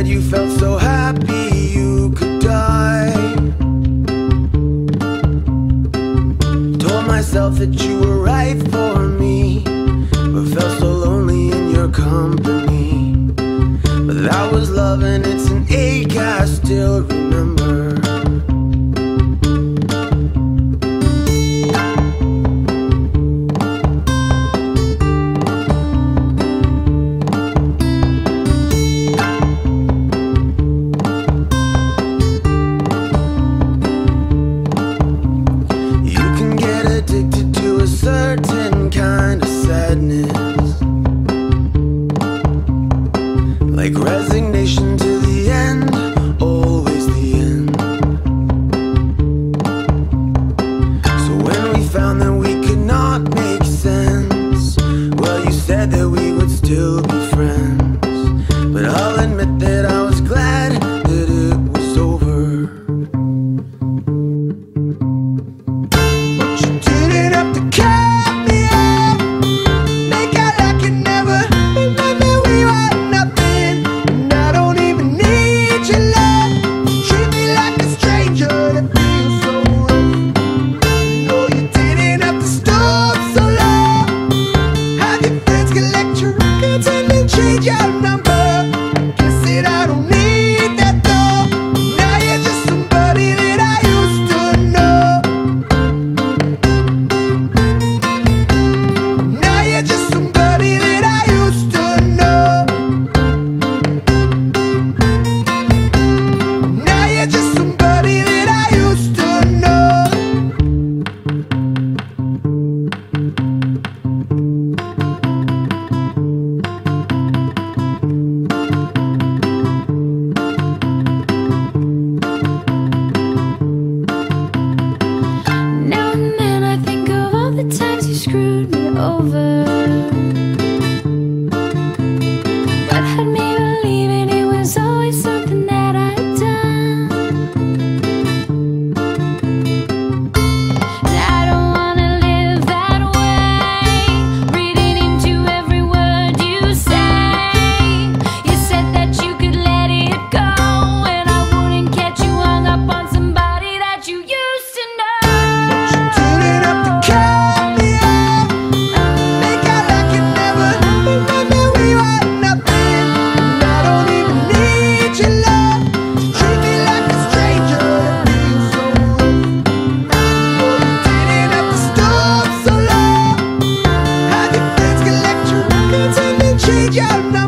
said you felt so happy you could die. Told myself that you were right for me, but felt so lonely in your company. But that was love and it's an ache I still remember. Like resignation to the end, always the end. So when we found that we could not make sense, well, you said that we would still be friends. But I'll admit that I was glad that it was over. But you didn't have to care. Over, what had me believing it was always something that I'd done. And I don't wanna live that way, reading into every word you say. You said that you could let it go, and I wouldn't get you hung up on somebody that you used to know. But you didn't have to care. Yeah.